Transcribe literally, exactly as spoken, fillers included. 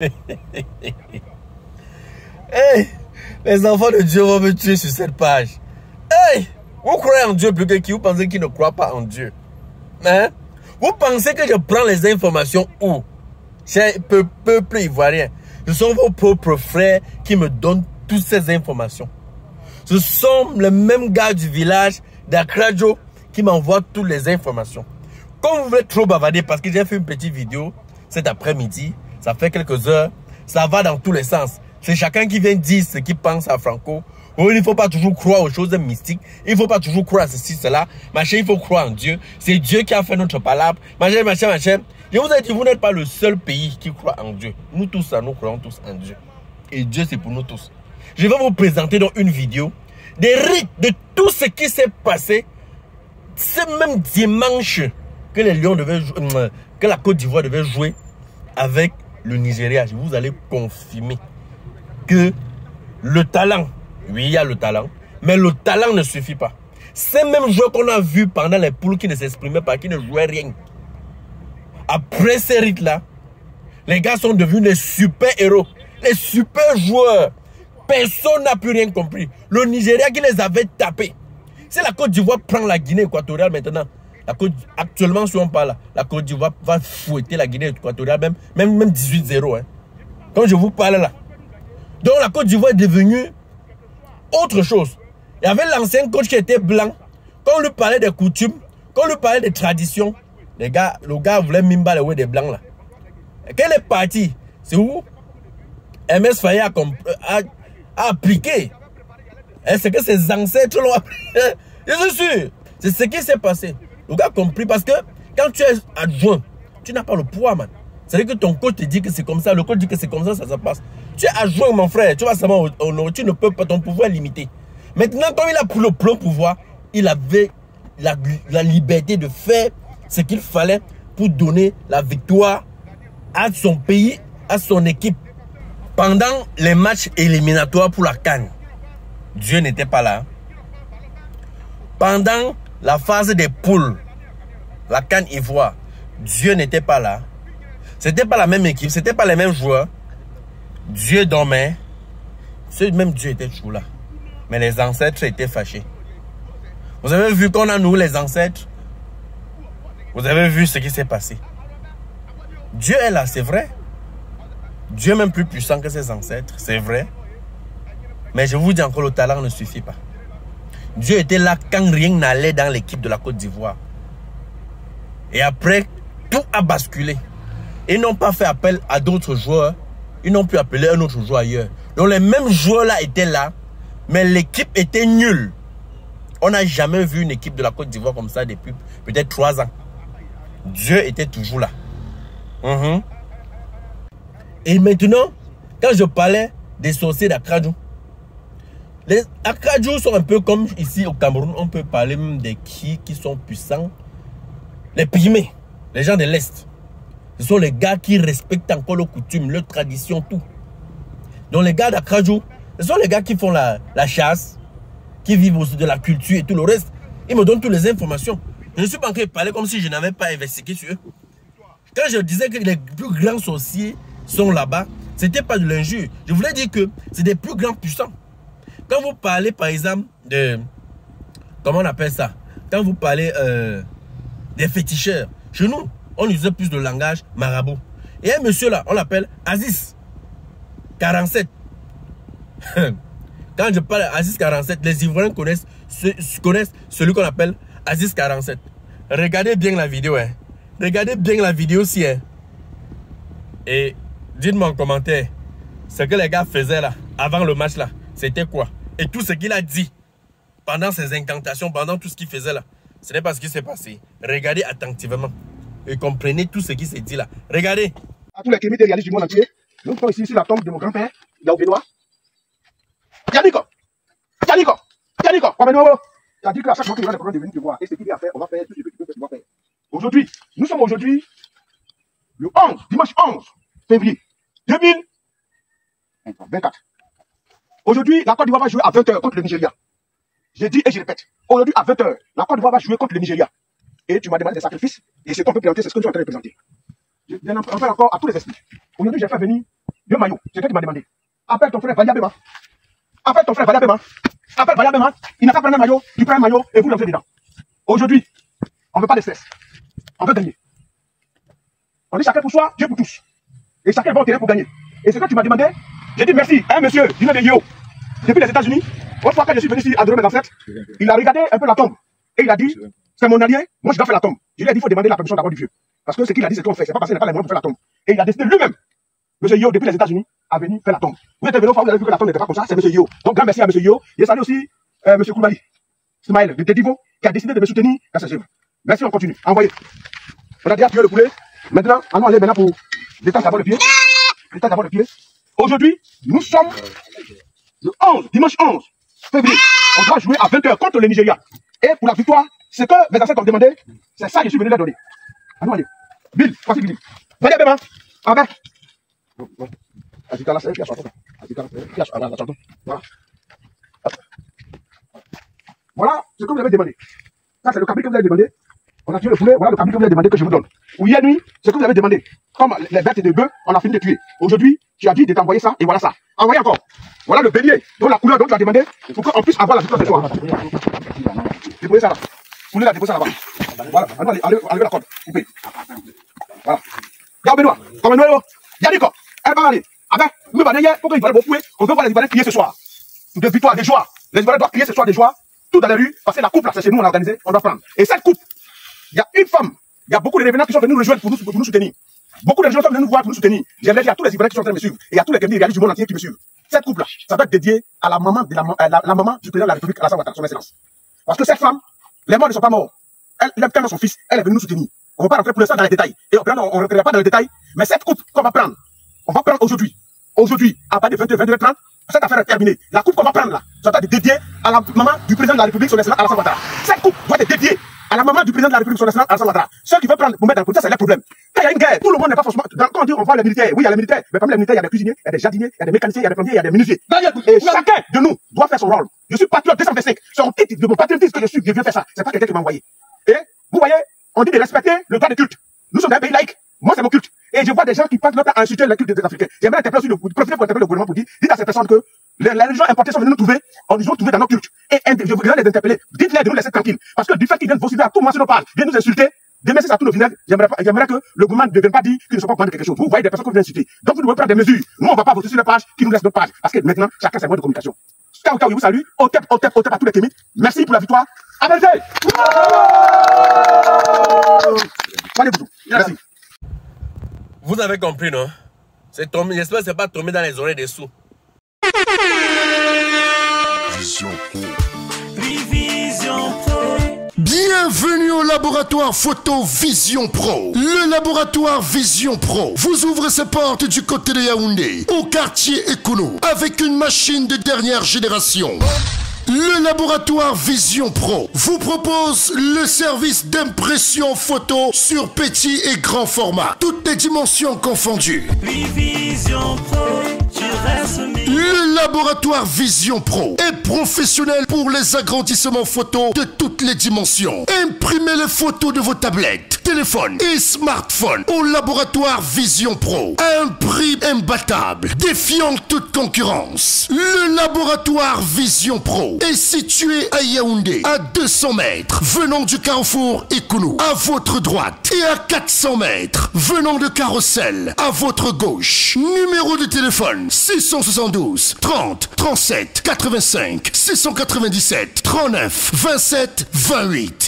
Hey, les enfants de Dieu vont me tuer sur cette page. Hey, vous croyez en Dieu plus que qui? Vous pensez qu'ils ne croient pas en Dieu, hein? Vous pensez que je prends les informations où? C'est le peuple ivoirien. Ce sont vos propres frères qui me donnent toutes ces informations. Ce sont les mêmes gars du village d'Akradjou qui m'envoient toutes les informations. Comme vous voulez trop bavarder, parce que j'ai fait une petite vidéo cet après-midi, ça fait quelques heures, ça va dans tous les sens. C'est chacun qui vient dire ce qu'il pense à Franco. Oh, il ne faut pas toujours croire aux choses mystiques. Il ne faut pas toujours croire à ceci, cela. Machin, il faut croire en Dieu. C'est Dieu qui a fait notre palabre. Machin, machin, machin. Je vous ai dit, vous n'êtes pas le seul pays qui croit en Dieu. Nous tous, nous croyons tous en Dieu. Et Dieu, c'est pour nous tous. Je vais vous présenter dans une vidéo des rites de tout ce qui s'est passé ce même dimanche que les Lions devaient jouer, que la Côte d'Ivoire devait jouer avec le Nigeria. Vous allez confirmer que le talent, oui, il y a le talent, mais le talent ne suffit pas. Ces mêmes joueurs qu'on a vus pendant les poules qui ne s'exprimaient pas, qui ne jouaient rien, après ces rites-là, les gars sont devenus des super-héros, des super-joueurs. Personne n'a plus rien compris. Le Nigeria qui les avait tapés. Si la Côte d'Ivoire prend la Guinée équatoriale maintenant, la Côte, actuellement, si on parle, la Côte d'Ivoire va fouetter la Guinée équatoriale, même, même, même dix-huit zéro. Hein. Quand je vous parle là. Donc la Côte d'Ivoire est devenue autre chose. Il y avait l'ancien coach qui était blanc. Quand on lui parlait des coutumes, quand on lui parlait des traditions, les gars, le gars voulait Mimba le way des blancs là. Et quelle est partie? C'est où M S Faye a, a, a appliqué. C'est que ses ancêtres l'ont appliqué. Je suis sûr. C'est ce qui s'est passé. Le gars a compris, parce que quand tu es adjoint, tu n'as pas le pouvoir, man. C'est-à-dire que ton coach te dit que c'est comme ça, le coach dit que c'est comme ça, ça se passe. Tu es adjoint, mon frère, tu vas seulement au nord, tu ne peux pas, ton pouvoir est limité. Maintenant, quand il a pris le plein pouvoir, il avait la, la liberté de faire ce qu'il fallait pour donner la victoire à son pays, à son équipe. Pendant les matchs éliminatoires pour la CAN, Dieu n'était pas là. Pendant la phase des poules, la CAN Ivoire, Dieu n'était pas là. C'était pas la même équipe, c'était pas les mêmes joueurs. Dieu dormait. Ce même Dieu était toujours là. Mais les ancêtres étaient fâchés. Vous avez vu qu'on a nous les ancêtres. Vous avez vu ce qui s'est passé. Dieu est là, c'est vrai. Dieu est même plus puissant que ses ancêtres, c'est vrai. Mais je vous dis encore, le talent ne suffit pas. Dieu était là quand rien n'allait dans l'équipe de la Côte d'Ivoire. Et après, tout a basculé. Ils n'ont pas fait appel à d'autres joueurs. Ils n'ont pu appeler un autre joueur ailleurs. Donc les mêmes joueurs-là étaient là, mais l'équipe était nulle. On n'a jamais vu une équipe de la Côte d'Ivoire comme ça depuis peut-être trois ans. Dieu était toujours là. Mmh. Et maintenant, quand je parlais des sorciers d'Akradjou, les Akradjou sont un peu comme ici au Cameroun, on peut parler même des qui qui sont puissants. Les Pygmées, les gens de l'Est. Ce sont les gars qui respectent encore leurs coutumes, leurs traditions, tout. Donc les gars d'Akradjou, ce sont les gars qui font la, la chasse, qui vivent aussi de la culture et tout le reste. Ils me donnent toutes les informations. Je ne suis pas en train de parler comme si je n'avais pas investigué sur eux. Quand je disais que les plus grands sorciers sont là-bas, ce n'était pas de l'injure. Je voulais dire que c'est des plus grands puissants. Quand vous parlez par exemple de... Comment on appelle ça? Quand vous parlez euh, des féticheurs, chez nous, on usait plus de langage marabout. Et un monsieur là, on l'appelle Aziz quarante-sept. Quand je parle Aziz quarante-sept, les Ivoiriens connaissent, connaissent celui qu'on appelle Aziz quarante-sept. Regardez bien la vidéo. Hein. Regardez bien la vidéo aussi. Hein. Et dites-moi en commentaire, ce que les gars faisaient là, avant le match là, c'était quoi? Et tout ce qu'il a dit pendant ses incantations, pendant tout ce qu'il faisait là, ce n'est pas ce qui s'est passé. Regardez attentivement. Et comprenez tout ce qui s'est dit là. Regardez. À tous les criminels réalistes du monde entier, nous sommes ici sur la tombe de mon grand-père, Yaoubénois. Yannico Yannico Yannico Il a dit qu'à chaque fois qu'il y aura des problèmes de venir te voir, et ce qu'il y a à faire, on va faire tout ce que tu peux, tu vas faire. Aujourd'hui, nous sommes aujourd'hui le onze, dimanche onze février deux mille vingt-quatre. Aujourd'hui, la Côte d'Ivoire va jouer à vingt heures contre le Nigeria. Je dis et je répète, aujourd'hui à vingt heures, la Côte d'Ivoire va jouer contre le Nigeria. Et tu m'as demandé des sacrifices, et ce qu'on peut présenter, c'est ce que tu es en train de présenter. Je viens en faire encore à tous les esprits. Aujourd'hui, j'ai fait venir Dieu Maillot, c'est toi qui m'as demandé. Appelle ton frère Valiabema. Appelle ton frère Valiabema. Appelle Valiabema. Il n'a pas pris un maillot, tu prends un maillot et vous l'enlevez dedans. Aujourd'hui, on ne veut pas de stress. On veut gagner. On dit chacun pour soi, Dieu pour tous. Et chacun va au terrain pour gagner. Et c'est quand tu m'as demandé, j'ai dit merci à un monsieur du nom de Yo. Depuis les États-Unis, une fois que je suis venu ici à Drôme mes ancêtres, il a regardé un peu la tombe. Et il a dit, c'est mon allié, moi je dois faire la tombe. Je lui ai dit, il faut demander la permission d'abord du vieux. Parce que ce qu'il a dit, c'est qu'on fait. C'est pas parce qu'il n'a pas les moyens pour faire la tombe. Et il a décidé lui-même, monsieur Yo, depuis les États-Unis, à venir faire la tombe. Vous êtes venu, vous avez vu que la tombe n'était pas comme ça, c'est monsieur Yo. Donc grand merci à monsieur Yo. Et salut aussi euh, monsieur Koulibaly, Smile, de Tédivo, qui a décidé de me soutenir dans ses œuvres. Merci, on continue. Envoyez. On a déjà tué le poulet. Maintenant, allons aller maintenant pour détendre d'abord le pied. Détendre d'abord le pied. Aujourd'hui, nous sommes le onze, dimanche onze février. On doit jouer à vingt heures contre le Nigeria. Et pour la victoire, ce que mes ancêtres ont demandé, c'est ça que je suis venu leur donner. Allons aller. Bill, voici Bill. Venez demain. Avec. Voilà ce que vous avez demandé. Ça, c'est le cabri que vous avez demandé. On a tué le poulet, voilà le cabri que vous avez demandé que je vous donne. Ou hier nuit, ce que vous avez demandé. Comme les bêtes et les bœufs, on a fini de tuer. Aujourd'hui, tu as dit de t'envoyer ça et voilà ça. Envoyez encore. Voilà le bélier, dont la couleur dont tu as demandé, pour qu'on puisse avoir la victoire de soir. Déposez ça là. Vous voulez la déposer là-bas. Voilà, allez, allez, allez, la corde. Coupez. Voilà. Gardez noir. Comme un noyau. Yannico. Elle va aller. Avec, nous va d'ailleurs, pour qu'il va le bouffouer, on veut voir les Ivoiriens crier ce soir. De victoire, des joies. Les Ivoiriens doivent crier ce soir des joies. Tout dans la rue, parce que la coupe, là, c'est chez nous, on l'a organisée, on doit prendre. Et cette coupe, il y a une femme, il y a beaucoup de revenants qui sont venus nous rejoindre pour nous, pour nous soutenir. Beaucoup de gens sont venus nous voir pour nous soutenir. J'ai dit à tous les Ivoiriens qui sont en train de me suivre et à tous les Kébis réalistes du monde entier qui me suivent. Cette coupe-là, ça doit être dédié à la maman, de la, à la, la maman du président de la République, Alassane Ouattara, son excellence. Parce que cette femme, les morts ne sont pas morts. Elle, elle aime son fils, elle est venue nous soutenir. On ne va pas rentrer pour l'instant dans les détails. Et on ne rentrera pas dans les détails. Mais cette coupe qu'on va prendre, on va prendre aujourd'hui. Aujourd'hui, à partir de vingt-deux heures trente, cette affaire est terminée. La coupe qu'on va prendre là, ça doit être dédiée à la maman du président de la République, son excellence Alassane Ouattara. Cette coupe doit être dédiée à la maman du président de la République, son excellence Alassane Ouattara. Ceux qui veulent prendre pour mettre dans le côté, c'est leur problème. Quand il y a une guerre, tout le monde n'est pas forcément. Quand on dit on voit les militaires, oui, il y a les militaires, mais parmi les militaires, il y a des cuisiniers, il y a des jardiniers, il y a des mécaniciens, il y a des plombiers, il y a des menuisiers. Et chacun de nous doit faire son rôle. Je suis patriote deux cent vingt-cinq. C'est un titre de mon patriotisme que je suis, je viens faire ça. C'est pas quelqu'un qui m'a envoyé. Et vous voyez, on dit de respecter le droit de culte. Nous sommes dans un pays laïque. Moi, c'est mon culte. Et je vois des gens qui passent leur temps à insulter la culture des Africains. J'aimerais interpeller aussi le, profiter pour interpeller le gouvernement pour dire, dites à ces personnes que les, les gens importés sont venus nous trouver, on nous ont trouvés dans nos cultes. Et je voudrais les interpeller. Dites-les de nous laisser tranquilles. Parce que du fait qu'ils viennent vous suivre à tout moment sur nos pages, viennent nous insulter, demain c'est à tous nos vinaigres, j'aimerais que le gouvernement ne vienne pas dire qu'ils ne sont pas au courant de quelque chose. Vous voyez des personnes qu'on vient insulter. Donc vous devez prendre des mesures. Nous, on ne va pas voter sur les pages qui nous laissent nos pages. Parce que maintenant, chacun ses moyens de communication. Au cas où je vous salue, au tep, au tep, au tep à tous les kémites. Merci pour la victoire. Avancer. Merci. Vous avez compris, non? J'espère que c'est pas tombé dans les oreilles des sous. Vision Pro. Vision Pro. Bienvenue au laboratoire photo Vision Pro. Le laboratoire Vision Pro vous ouvre ses portes du côté de Yaoundé, au quartier Ekounou, avec une machine de dernière génération. Le laboratoire Vision Pro vous propose le service d'impression photo sur petit et grand format, toutes les dimensions confondues. Vision Pro, le laboratoire Vision Pro est professionnel pour les agrandissements photo de toutes les dimensions. Imprimez les photos de vos tablettes, téléphones et smartphones au laboratoire Vision Pro à un prix imbattable, défiant toute concurrence. Le laboratoire Vision Pro est situé à Yaoundé, à deux cents mètres, venant du carrefour Ekounou, à votre droite, et à quatre cents mètres, venant de Carrousel, à votre gauche. Numéro de téléphone, six cent soixante-douze, trente, trente-sept, quatre-vingt-cinq, six cent quatre-vingt-dix-sept, trente-neuf, vingt-sept, vingt-huit.